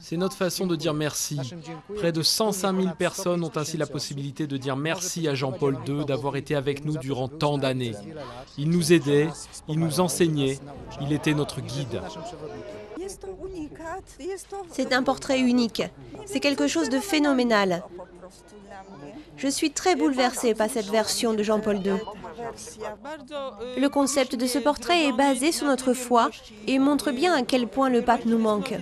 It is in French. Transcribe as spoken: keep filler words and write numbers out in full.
C'est notre façon de dire merci. Près de cent cinq mille personnes ont ainsi la possibilité de dire merci à Jean-Paul deux d'avoir été avec nous durant tant d'années. Il nous aidait, il nous enseignait, il était notre guide. C'est un portrait unique. C'est quelque chose de phénoménal. Je suis très bouleversée par cette version de Jean-Paul deux. Le concept de ce portrait est basé sur notre foi et montre bien à quel point le pape nous manque.